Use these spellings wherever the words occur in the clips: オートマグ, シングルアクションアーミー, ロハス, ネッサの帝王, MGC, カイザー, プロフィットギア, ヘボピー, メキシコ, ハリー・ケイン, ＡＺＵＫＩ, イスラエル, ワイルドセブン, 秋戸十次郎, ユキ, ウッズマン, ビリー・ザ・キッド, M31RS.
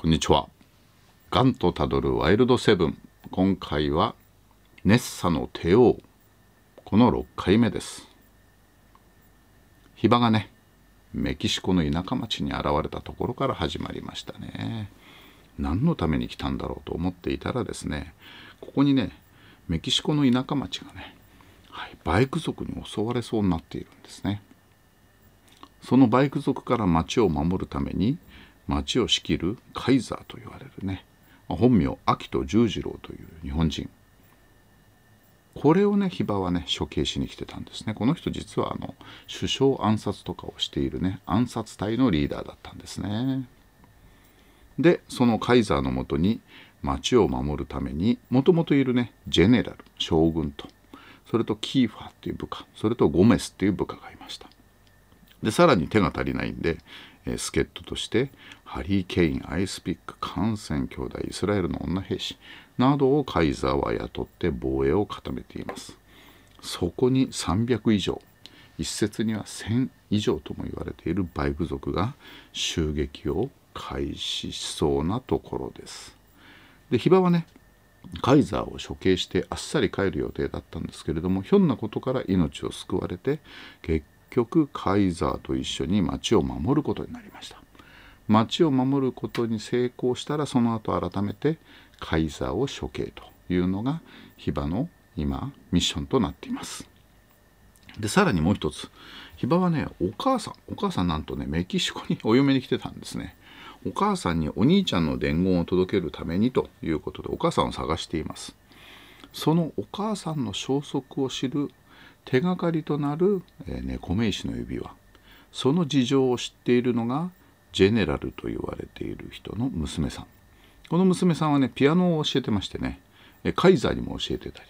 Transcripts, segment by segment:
こんにちは。ガンとたどるワイルドセブン。今回はネッサの帝王。この6回目です。ヒバがね、メキシコの田舎町に現れたところから始まりましたね。何のために来たんだろうと思っていたらですね、ここにね、メキシコの田舎町がね、バイク族に襲われそうになっているんですね。そのバイク族から町を守るために、町を仕切るカイザーと言われるね、本名秋戸十次郎という日本人、これをねヒバはね処刑しに来てたんですね。この人実は首相暗殺とかをしているね暗殺隊のリーダーだったんですね。でそのカイザーのもとに町を守るためにもともといるねジェネラル将軍と、それとキーファーっていう部下、それとゴメスっていう部下がいました。でさらに手が足りないんで助っ人としてハリー・ケイン、アイスピック、カンセン兄弟、イスラエルの女兵士などをカイザーは雇って防衛を固めています。そこに300以上、一説には1000以上とも言われているバイク族が襲撃を開始しそうなところです。でヒバはねカイザーを処刑してあっさり帰る予定だったんですけれども、ひょんなことから命を救われて結局カイザーと一緒に町を守ることになりました。町を守ることに成功したらその後改めてカイザーを処刑というのがヒバの今ミッションとなっています。でさらにもう一つ、ヒバはねお母さんなんとねメキシコにお嫁に来てたんですね。お母さんにお兄ちゃんの伝言を届けるためにということでお母さんを探しています。そのお母さんの消息を知る手がかりとなる猫目石の指輪、その事情を知っているのがジェネラルと言われている人の娘さん。この娘さんはねピアノを教えてましてね、カイザーにも教えてたり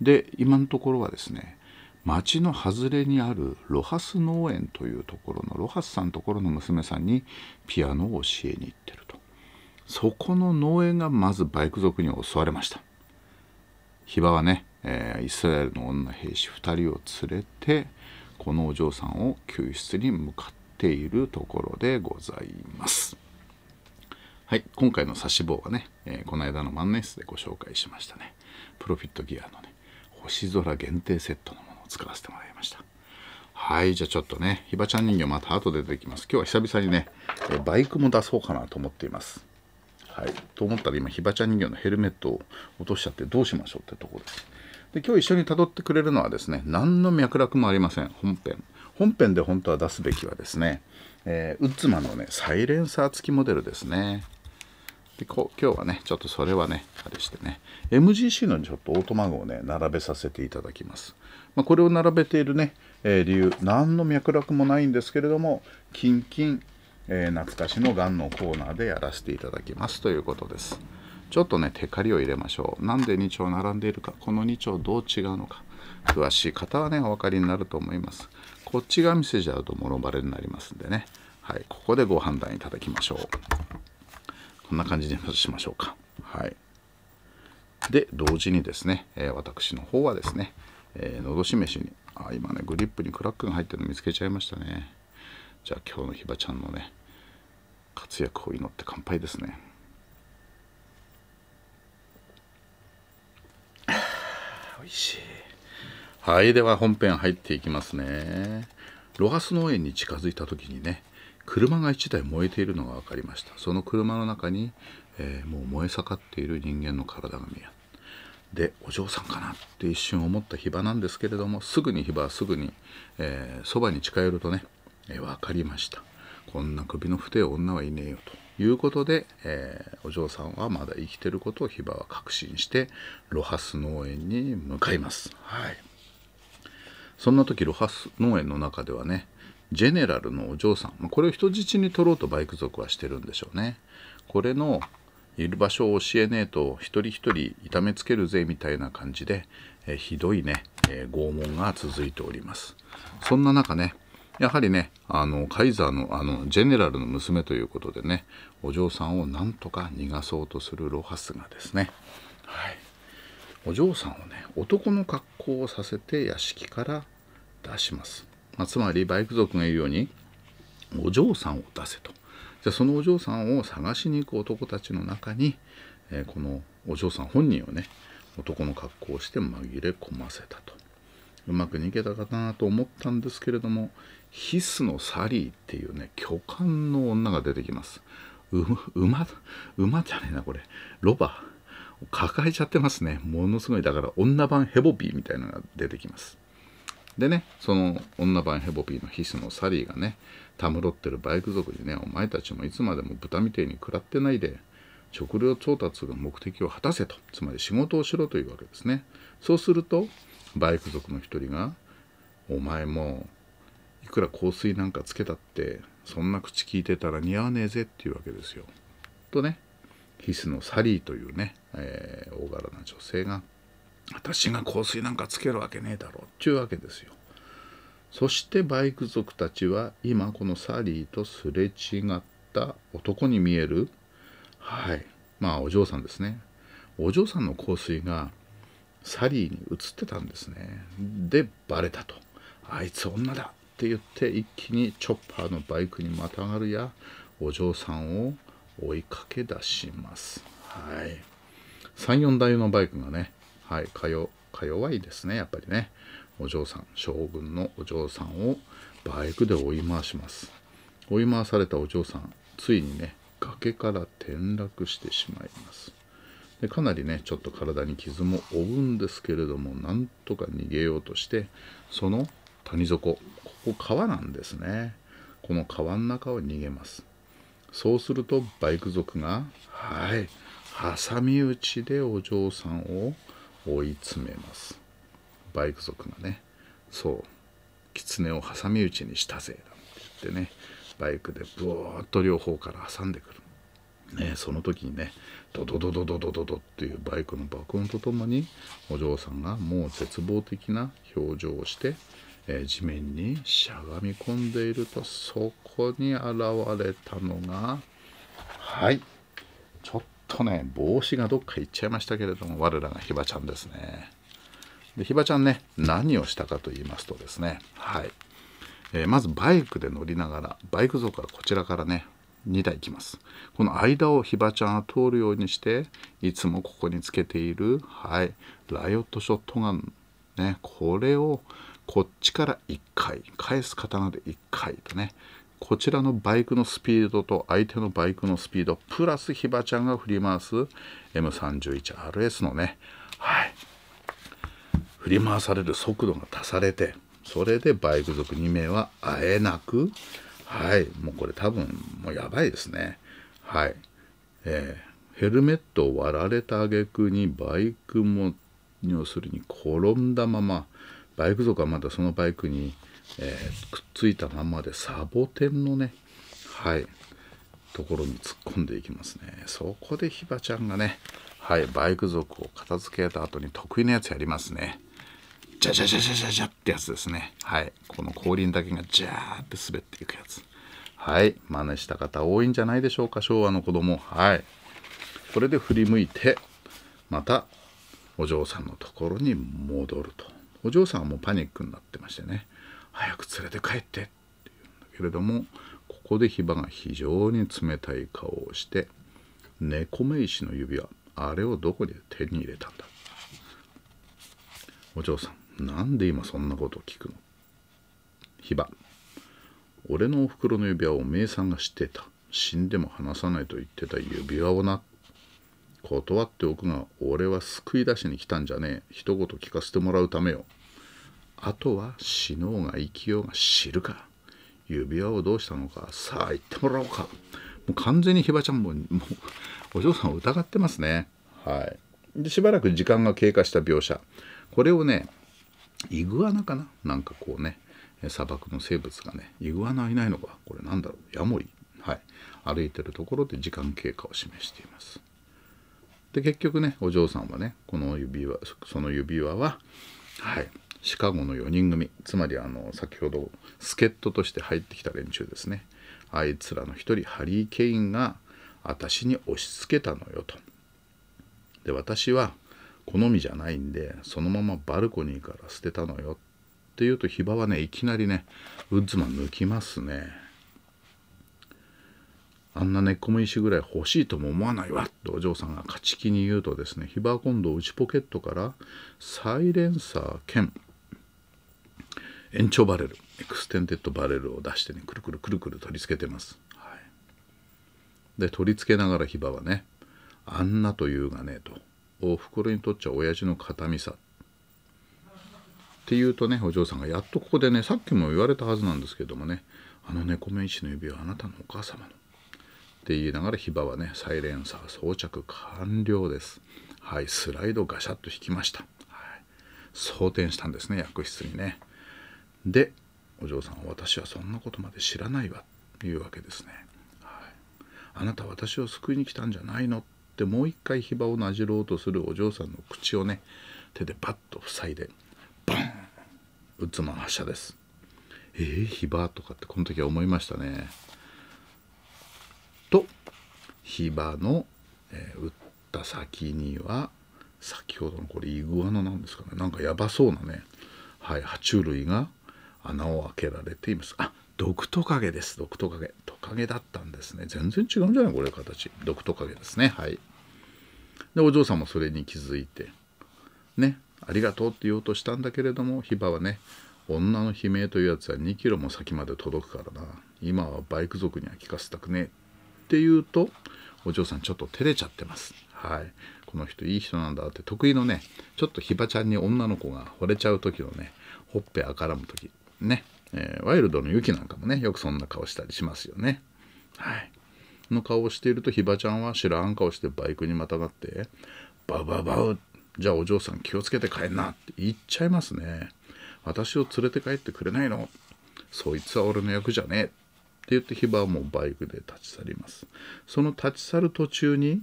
で、今のところはですね町の外れにあるロハス農園というところのロハスさんのところの娘さんにピアノを教えに行ってると。そこの農園がまずバイク族に襲われました。ヒバはねイスラエルの女兵士2人を連れてこのお嬢さんを救出に向かっているところでございます。はい、今回の差し棒はね、この間の万年筆でご紹介しましたねプロフィットギアのね星空限定セットのものを使わせてもらいました。はい、じゃあちょっとねヒバちゃん人形また後で出てきます。今日は久々にねバイクも出そうかなと思っています。はい、と思ったら今ヒバちゃん人形のヘルメットを落としちゃってどうしましょうってところです。で今日一緒にたどってくれるのはですね何の脈絡もありません。本編で本当は出すべきはですね、ウッズマンのねサイレンサー付きモデルですね。で今日はねちょっとそれはねあれしてね MGC のちょっとオートマグをね並べさせていただきます。これを並べているね、理由何の脈絡もないんですけれどもキンキン、懐かしのガンのコーナーでやらせていただきますということです。ちょっとねテカリを入れましょう。なんで2丁並んでいるか、この2丁どう違うのか、詳しい方はねお分かりになると思います。こっちが見せちゃうともろバレになりますんでね、はい、ここでご判断いただきましょう。こんな感じにしましょうか。はい、で同時にですね、私の方はですね、のどし飯に今ねグリップにクラックが入ってるの見つけちゃいましたね。じゃあ今日のヒバちゃんのね活躍を祈って乾杯ですね。美味しい。はい、では本編入っていきますね。ロハス農園に近づいた時にね車が1台燃えているのが分かりました。その車の中に、もう燃え盛っている人間の体が見える。でお嬢さんかなって一瞬思ったヒバなんですけれども、ヒバはすぐにそばに近寄るとね、分かりました。こんな首の太い女はいねえよということで、お嬢さんはまだ生きてることをヒバは確信してロハス農園に向かいます。はい、そんな時ロハス農園の中ではねジェネラルのお嬢さん、これを人質に取ろうとバイク族はしてるんでしょうね。これのいる場所を教えねえと一人一人痛めつけるぜみたいな感じで、ひどいね、拷問が続いております。そんな中ねやはりねカイザーのジェネラルの娘ということでねお嬢さんをなんとか逃がそうとするロハスがですね、はい、お嬢さんをね男の格好をさせて屋敷から出します。つまりバイク族が言うようにお嬢さんを出せと。じゃあそのお嬢さんを探しに行く男たちの中に、このお嬢さん本人をね、男の格好をして紛れ込ませたと。うまく逃げたかなと思ったんですけれども、ヒスのサリーっていうね、巨漢の女が出てきます。馬じゃねえな、これロバを抱えちゃってますね。ものすごい、だから女版ヘボピーみたいなのが出てきます。でね、その女版ヘボピーのヒスのサリーがね、たむろってるバイク族にね、お前たちもいつまでも豚みてえに食らってないで食料調達が目的を果たせと、つまり仕事をしろというわけですね。そうするとバイク族の一人が、お前もいくら香水なんかつけたってそんな口聞いてたら似合わねえぜっていうわけですよ。とね、ヒスのサリーというね、大柄な女性が、私が香水なんかつけるわけねえだろうっていうわけですよ。そしてバイク族たちは今このサリーとすれ違った男に見える、はい、まあお嬢さんですね。お嬢さんの香水がサリーに移ってたんですね。でバレたと。あいつ女だって言って一気にチョッパーのバイクにまたがるや、お嬢さんを追いかけ出します。はい。3、4台のバイクがね、はい、か弱いですね、やっぱりね。お嬢さん、将軍のお嬢さんをバイクで追い回します。追い回されたお嬢さん、ついにね、崖から転落してしまいます。でかなりね、ちょっと体に傷も負うんですけれども、なんとか逃げようとして、その谷底、ここ川なんですね。この川の中を逃げます。そうするとバイク族が、はい、挟み撃ちでお嬢さんを追い詰めます。バイク族がね、そう、狐を挟み撃ちにしたぜ、なんて言ってね、バイクでブーっと両方から挟んでくる。ね、その時にね、ドドドドドドドドっていうバイクの爆音とともに、お嬢さんがもう絶望的な表情をして、地面にしゃがみ込んでいると、そこに現れたのが、はい、ちょっとね、帽子がどっか行っちゃいましたけれども、我らがヒバちゃんですね。で、ヒバちゃんね、何をしたかと言いますとですね、はい、まずバイクで乗りながら、バイク族はこちらからね、2台来ます。この間をヒバちゃんが通るようにして、いつもここにつけている、はい、ライオットショットガン、ね、これをこっちから1回、返す刀で1回とね、こちらのバイクのスピードと相手のバイクのスピード、プラスヒバちゃんが振り回す M31RS のね、はい、振り回される速度が足されて、それでバイク族2名はあえなく、はい、もうこれ多分もうやばいですね。はい、ヘルメットを割られた挙句にバイクも要するに転んだまま、バイク族はまだそのバイクに、くっついたままでサボテンのね、はい、ところに突っ込んでいきますね。そこでヒバちゃんがね、はい、バイク族を片付けた後に得意なやつやりますね。ジャジャジャジャジャジャってやつですね。はい。この後輪だけがジャーって滑っていくやつ。はい。真似した方多いんじゃないでしょうか、昭和の子供。はい。これで振り向いて、またお嬢さんのところに戻ると。お嬢さんはもうパニックになってましてね、早く連れて帰ってって言うんだけれども、ここでヒバが非常に冷たい顔をして、猫目石の指輪、あれをどこで手に入れたんだ。お嬢さん。なんで今そんなことを聞くの？ヒバ、俺のおふくろの指輪をおめえさんが知ってた。死んでも離さないと言ってた指輪をな。断っておくが、俺は救い出しに来たんじゃねえ。一言聞かせてもらうためよ。あとは死のうが生きようが知るか。指輪をどうしたのか、さあ言ってもらおうか。もう完全にヒバちゃんも、お嬢さんを疑ってますね。はい。で、しばらく時間が経過した描写。これをね、イグアナかな、なんかこうね、砂漠の生物がね、イグアナいないのか、これなんだろう、ヤモリ、はい、歩いてるところで時間経過を示しています。で、結局ね、お嬢さんはね、この指輪、その指輪は、はい、シカゴの4人組、つまり先ほど助っ人として入ってきた連中ですね、あいつらの一人、ハリー・ケインが私に押し付けたのよと。で、私は好みじゃないんで、そのままバルコニーから捨てたのよっていうと、ヒバはね、いきなりね、ウッズマン抜きますね。あんな根っこの石ぐらい欲しいとも思わないわとお嬢さんが勝ち気に言うとですね、ヒバーコンドを内ポケットからサイレンサー兼延長バレル、エクステンデッドバレルを出してね、くるくるくるくる取り付けてます。はい、で取り付けながらヒバはね、あんなというがねと、おふくろにとっちゃ親父の形見さっていうとね、お嬢さんがやっとここでね、さっきも言われたはずなんですけどもね、あの猫面石の指はあなたのお母様のって言いながらヒバはね、サイレンサー装着完了です。はい、スライドガシャッと引きました。はい、装填したんですね、薬室にね。で、お嬢さんは私はそんなことまで知らないわというわけですね。はい、あなたは私を救いに来たんじゃないのってもう一回ヒバをなじろうとするお嬢さんの口をね、手でバッと塞いで。バンウッズマン発射です。ヒバとかってこの時は思いましたね。とヒバの、撃った先には先ほどのこれイグアナなんですかね、なんかやばそうなね、はい、爬虫類が穴を開けられています。あ、毒トカゲです。毒トカゲ、トカゲだったんですね。全然違うんじゃないこれ形、毒トカゲですね。はい、でお嬢さんもそれに気づいてね、ありがとうって言おうとしたんだけれども、ヒバはね、女の悲鳴というやつは2キロも先まで届くからな、今はバイク族には聞かせたくねえって言うと、お嬢さんちょっと照れちゃってます。はい、この人いい人なんだって、得意のね、ちょっとヒバちゃんに女の子が惚れちゃう時のね、ほっぺあからむ時ね、ワイルドのユキなんかもね、よくそんな顔したりしますよね。はい、の顔をしているとヒバちゃんは知らん顔してバイクにまたがってバウバウバウ、じゃあお嬢さん気をつけて帰んなって言っちゃいますね。私を連れて帰ってくれないの、そいつは俺の役じゃねえって言ってヒバはもうバイクで立ち去ります。その立ち去る途中に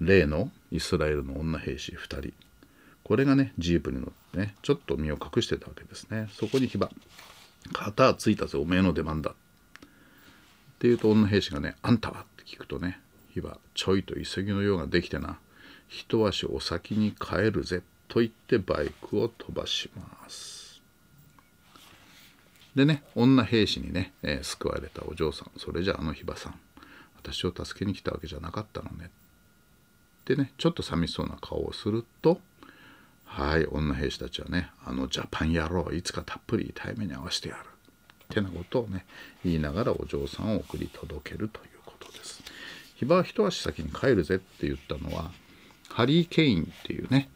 例のイスラエルの女兵士2人、これがねジープに乗ってね、ちょっと身を隠してたわけですね。そこにヒバ、肩ついたぜおめえの出番だって言うと、女兵士がね、あんたはって聞くとね、ヒバちょいと急ぎのようができてな、一足お先に帰るぜと言ってバイクを飛ばします。でね、女兵士にね、救われたお嬢さん、それじゃあのヒバさん、私を助けに来たわけじゃなかったのねってね、ちょっと寂しそうな顔をすると、はい、女兵士たちはね、あのジャパン野郎、いつかたっぷり痛い目に遭わしてやるってなことをね言いながらお嬢さんを送り届けるということです。ヒバは一足先に帰るぜって言ったのはハリー・ケインっていうね、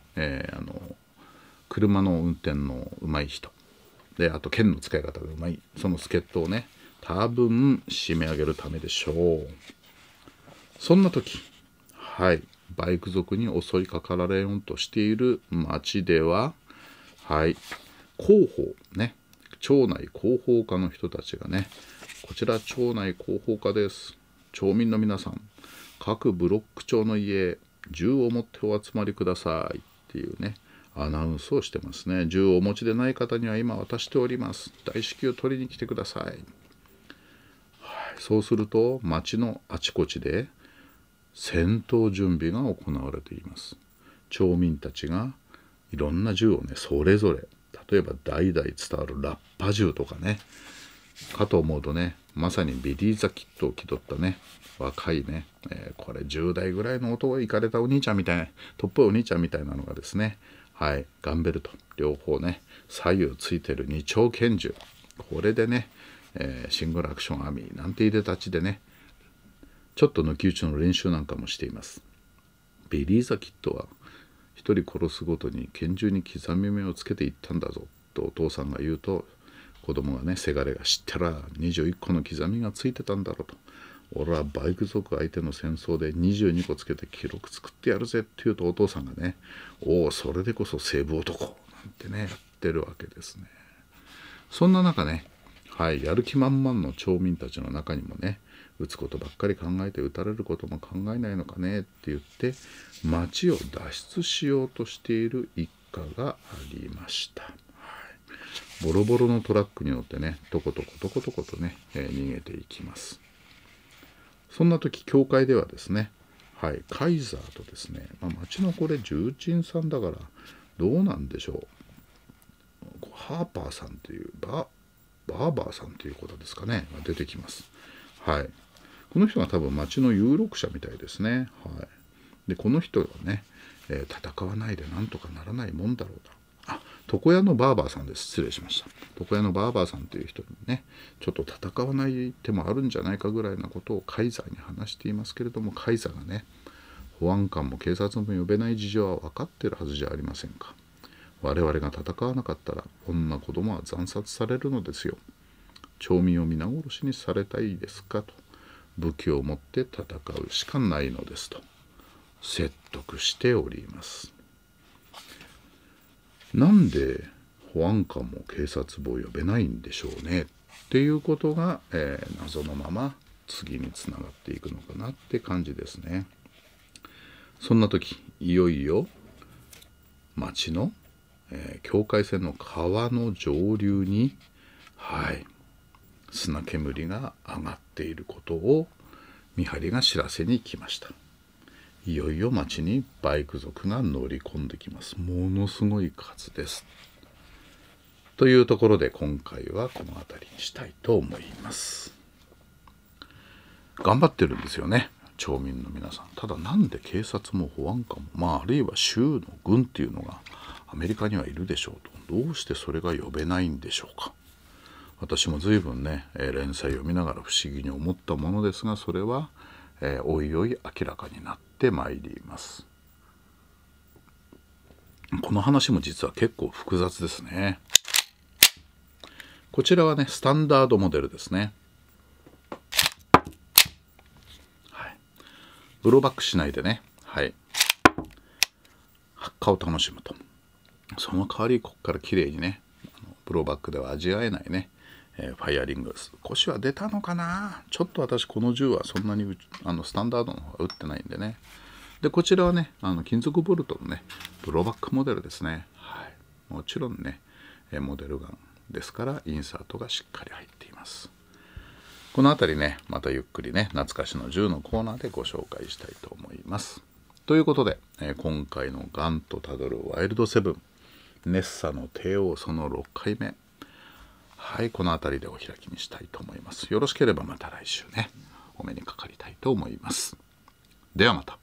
車の運転のうまい人で、あと剣の使い方がうまい、その助っ人をね多分締め上げるためでしょう。そんな時、はい、バイク族に襲いかかられようとしている町では、はい、広報ね、町内広報課の人たちがね、こちら町内広報課です、町民の皆さん、各ブロック町の家銃を持ってお集まりくださいっていうねアナウンスをしてますね。銃をお持ちでない方には今渡しております、大至急を取りに来てください。はい、そうすると町のあちこちで戦闘準備が行われています。町民たちがいろんな銃をね、それぞれ、例えば代々伝わるラッパ銃とかね、かと思うとね、まさにビリー・ザ・キッドを気取ったね若いね、これ10代ぐらいの男がイカれたお兄ちゃんみたいな、とっぽいお兄ちゃんみたいなのがですね、はい、ガンベルと両方ね左右ついてる二丁拳銃、これでね、シングルアクションアーミーなんていでたちでね、ちょっと抜き打ちの練習なんかもしています。ビリー・ザ・キッドは一人殺すごとに拳銃に刻み目をつけていったんだぞとお父さんが言うと、子供がね、せがれが知ったら21個の刻みがついてたんだろうと、俺はバイク族相手の戦争で22個つけて記録作ってやるぜっていうと、お父さんがね、おお、それでこそ西部男なんてねやってるわけですね。そんな中ね、はい、やる気満々の町民たちの中にもね、撃つことばっかり考えて撃たれることも考えないのかねって言って町を脱出しようとしている一家がありました。ボロボロのトラックに乗ってね、とことことことことね、逃げていきます。そんな時教会ではですね、はい、カイザーとですね、町のこれ重鎮さんだからどうなんでしょう、ハーパーさんというバーバーさんということですかね、出てきます。はい、この人が多分町の有力者みたいですね。はい、でこの人はね、戦わないでなんとかならないもんだろうと。あ、床屋のバーバーさんです。失礼しました。床屋のバーバーさんという人にね、ちょっと戦わない手もあるんじゃないかぐらいなことをカイザーに話していますけれども、カイザーがね、保安官も警察も呼べない事情は分かってるはずじゃありませんか。我々が戦わなかったら、女子供は惨殺されるのですよ。町民を皆殺しにされたいですかと。武器を持って戦うしかないのですと。説得しております。なんで保安官も警察も呼べないんでしょうねっていうことが、謎のまま次につながっていくのかなって感じですね。そんな時いよいよ町の、境界線の川の上流に、はい、砂煙が上がっていることを見張りが知らせに来ました。いよいよ町にバイク族が乗り込んできます。ものすごい数です。というところで今回はこの辺りにしたいと思います。頑張ってるんですよね、町民の皆さん。ただなんで警察も保安官も、あるいは州の軍っていうのがアメリカにはいるでしょうと。どうしてそれが呼べないんでしょうか。私も随分ね、連載読みながら不思議に思ったものですが、それは、おいおい明らかになってまいります。この話も実は結構複雑ですね。こちらはねスタンダードモデルですね。はい、ブローバックしないでね、はい、発火を楽しむと。その代わりここからきれいにね、ブローバックでは味わえないねファイアリング少しは出たのかな。ちょっと私この銃はそんなにスタンダードの方が撃ってないんでね。でこちらはね金属ボルトのねブローバックモデルですね。はい、もちろんねモデルガンですからインサートがしっかり入っています。この辺りねまたゆっくりね懐かしの銃のコーナーでご紹介したいと思います。ということで今回の「ガンとたどるワイルドセブン」「ネッサの帝王」その6回目、はい、この辺りでお開きにしたいと思います。よろしければまた来週ね、お目にかかりたいと思います。ではまた。